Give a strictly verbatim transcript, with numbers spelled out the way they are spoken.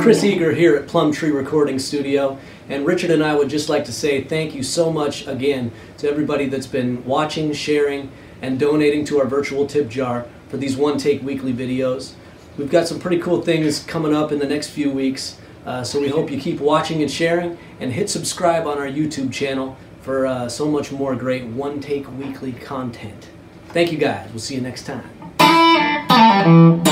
Chris Eager here at Plum Tree Recording Studio, and Richard and I would just like to say thank you so much again to everybody that's been watching, sharing, and donating to our virtual tip jar for these One Take Weekly videos. We've got some pretty cool things coming up in the next few weeks, uh, so we hope you keep watching and sharing, and hit subscribe on our YouTube channel for uh, so much more great One Take Weekly content. Thank you guys. We'll see you next time.